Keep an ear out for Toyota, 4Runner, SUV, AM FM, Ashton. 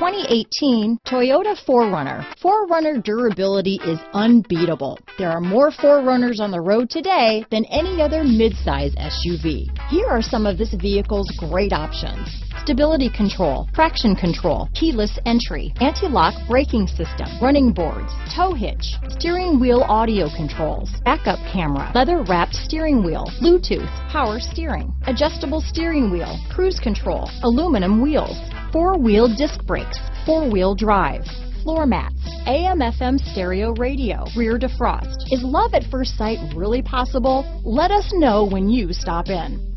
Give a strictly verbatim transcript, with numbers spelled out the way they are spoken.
twenty eighteen Toyota four runner. four runner durability is unbeatable. There are more four runners on the road today than any other midsize S U V. Here are some of this vehicle's great options: stability control, traction control, keyless entry, anti-lock braking system, running boards, tow hitch, steering wheel audio controls, backup camera, leather-wrapped steering wheel, Bluetooth, power steering, adjustable steering wheel, cruise control, aluminum wheels, four-wheel disc brakes, four-wheel drive, floor mats, A M F M stereo radio, rear defrost. Is love at first sight really possible? Let us know when you stop in.